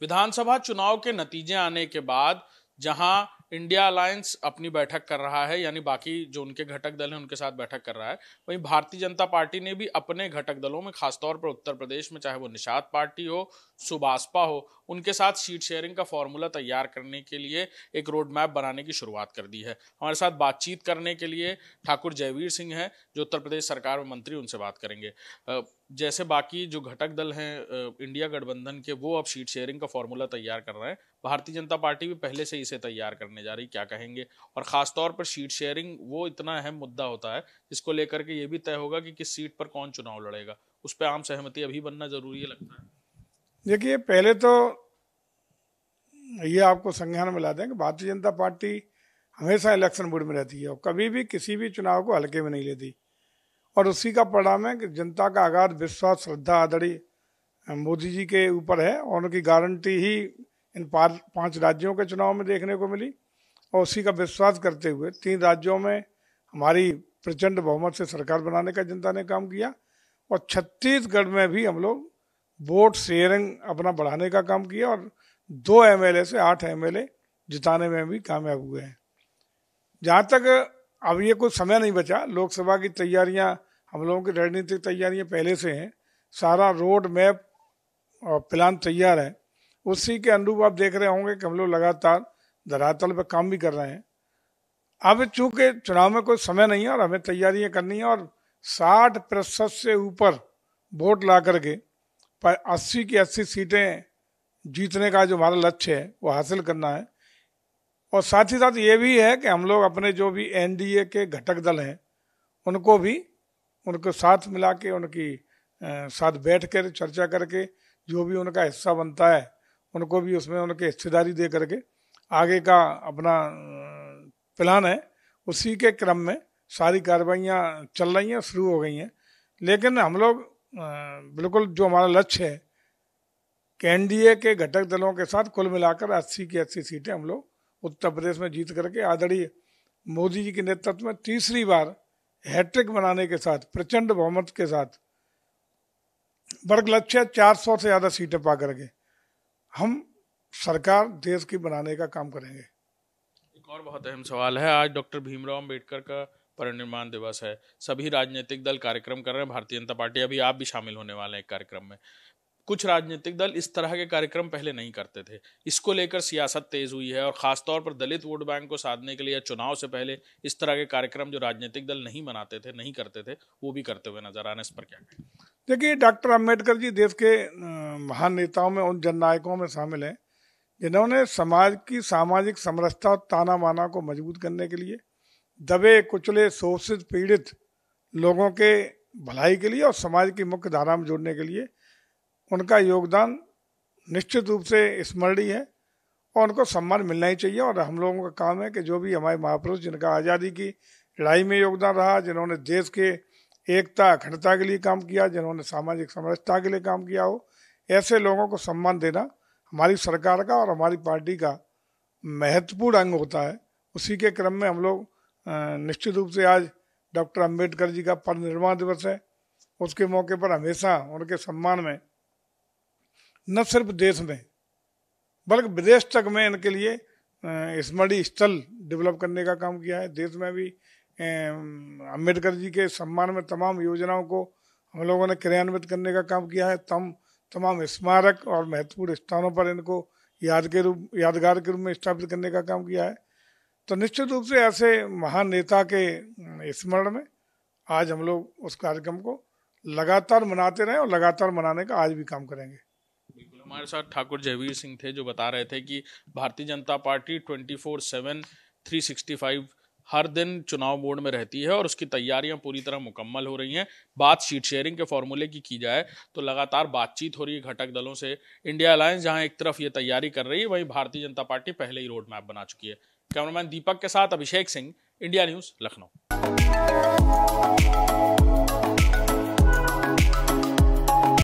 विधानसभा चुनाव के नतीजे आने के बाद जहां इंडिया अलायंस अपनी बैठक कर रहा है, यानी बाकी जो उनके घटक दल हैं उनके साथ बैठक कर रहा है, वहीं भारतीय जनता पार्टी ने भी अपने घटक दलों में खासतौर पर उत्तर प्रदेश में चाहे वो निषाद पार्टी हो, सुबासपा हो, उनके साथ सीट शेयरिंग का फॉर्मूला तैयार करने के लिए एक रोड मैप बनाने की शुरुआत कर दी है। हमारे साथ बातचीत करने के लिए ठाकुर जयवीर सिंह हैं जो उत्तर प्रदेश सरकार में मंत्री, उनसे बात करेंगे। जैसे बाकी जो घटक दल हैं इंडिया गठबंधन के वो अब सीट शेयरिंग का फॉर्मूला तैयार कर रहे हैं, भारतीय जनता पार्टी भी पहले से इसे तैयार करने जा रही, क्या कहेंगे? और खासतौर पर सीट शेयरिंग वो इतना अहम मुद्दा होता है जिसको लेकर के ये भी तय होगा कि किस सीट पर कौन चुनाव लड़ेगा, उस पर आम सहमति अभी बनना जरूरी है लगता है। देखिए, पहले तो ये आपको संज्ञान में ला दें कि भारतीय जनता पार्टी हमेशा इलेक्शन बोर्ड में रहती है और कभी भी किसी भी चुनाव को हल्के में नहीं लेती, और उसी का परिणाम है कि जनता का आगाध विश्वास, श्रद्धा आदरणीय मोदी जी के ऊपर है और उनकी गारंटी ही इन पांच राज्यों के चुनाव में देखने को मिली, और उसी का विश्वास करते हुए 3 राज्यों में हमारी प्रचंड बहुमत से सरकार बनाने का जनता ने काम किया, और छत्तीसगढ़ में भी हम लोग वोट शेयरिंग अपना बढ़ाने का काम किया और 2 एमएलए से 8 एमएलए जिताने में भी कामयाब हुए हैं। जहाँ तक अब ये कुछ समय नहीं बचा, लोकसभा की तैयारियाँ, हम लोगों की रणनीतिक तैयारियाँ पहले से हैं, सारा रोड मैप और प्लान तैयार है, उसी के अनुरूप आप देख रहे होंगे कि हम लोग लगातार धरातल पर काम भी कर रहे हैं। अब चूँकि चुनाव में कोई समय नहीं है और हमें तैयारियाँ करनी है, और 60% से ऊपर वोट ला करके 80 की 80 सीटें जीतने का जो हमारा लक्ष्य है वो हासिल करना है, और साथ ही साथ ये भी है कि हम लोग अपने जो भी एनडीए के घटक दल हैं उनको भी उनके साथ मिला के, उनकी साथ बैठ कर चर्चा करके जो भी उनका हिस्सा बनता है उनको भी उसमें उनकी हिस्सेदारी दे करके आगे का अपना प्लान है, उसी के क्रम में सारी कार्रवाइयाँ चल रही हैं, शुरू हो गई हैं। लेकिन हम लोग बिल्कुल जो हमारा लक्ष्य है कि एनडीए के घटक दलों के साथ कुल मिलाकर 80 की 80 सीटें हम लोग उत्तर प्रदेश में जीत करके आदरणीय मोदी जी के नेतृत्व में तीसरी बार हैट्रिक बनाने के साथ, प्रचंड बहुमत के साथ, वर्ग लक्ष्य 400 से ज़्यादा सीटें पा करके हम सरकार देश की बनाने का काम करेंगे। एक और बहुत अहम सवाल है, आज डॉक्टर भीमराव अम्बेडकर का परिनिर्वाण दिवस है, सभी राजनीतिक दल कार्यक्रम कर रहे हैं, भारतीय जनता पार्टी अभी आप भी शामिल होने वाले हैं एक कार्यक्रम में। कुछ राजनीतिक दल इस तरह के कार्यक्रम पहले नहीं करते थे, इसको लेकर सियासत तेज हुई है, और खासतौर पर दलित वोट बैंक को साधने के लिए चुनाव से पहले इस तरह के कार्यक्रम जो राजनीतिक दल नहीं मनाते थे, नहीं करते थे, वो भी करते हुए नजर आने, इस पर क्या? देखिए, डॉक्टर अम्बेडकर जी देश के महान नेताओं में, उन जननायकों में शामिल हैं जिन्होंने समाज की सामाजिक समरसता और ताना बाना को मजबूत करने के लिए, दबे कुचले शोषित पीड़ित लोगों के भलाई के लिए और समाज की मुख्य धारा में जोड़ने के लिए उनका योगदान निश्चित रूप से स्मरणीय है और उनको सम्मान मिलना ही चाहिए। और हम लोगों का काम है कि जो भी हमारे महापुरुष जिनका आज़ादी की लड़ाई में योगदान रहा, जिन्होंने देश के एकता अखंडता के लिए काम किया, जिन्होंने सामाजिक समरसता के लिए काम किया हो, ऐसे लोगों को सम्मान देना हमारी सरकार का और हमारी पार्टी का महत्वपूर्ण अंग होता है। उसी के क्रम में हम लोग निश्चित रूप से आज डॉक्टर अम्बेडकर जी का परिनिर्वाण दिवस है, उसके मौके पर हमेशा उनके सम्मान में न सिर्फ देश में बल्कि विदेश तक में इनके लिए स्मृति स्थल डेवलप करने का काम किया है। देश में भी अम्बेडकर जी के सम्मान में तमाम योजनाओं को हम लोगों ने क्रियान्वित करने का काम किया है, तमाम स्मारक और महत्वपूर्ण स्थानों पर इनको यादगार के रूप में स्थापित करने का काम किया है। तो निश्चित रूप से ऐसे महान नेता के स्मरण में आज हम लोग उस कार्यक्रम को लगातार मनाते रहे और लगातार मनाने का आज भी काम करेंगे। बिल्कुल, हमारे साथ ठाकुर जयवीर सिंह थे जो बता रहे थे कि भारतीय जनता पार्टी 24/7 365 हर दिन चुनाव बोर्ड में रहती है और उसकी तैयारियां पूरी तरह मुकम्मल हो रही हैं। बात सीट शेयरिंग के फॉर्मूले की जाए तो लगातार बातचीत हो रही है घटक दलों से। इंडिया अलायंस जहां एक तरफ ये तैयारी कर रही है, वहीं भारतीय जनता पार्टी पहले ही रोड मैप बना चुकी है। कैमरामैन दीपक के साथ अभिषेक सिंह, इंडिया न्यूज़, लखनऊ।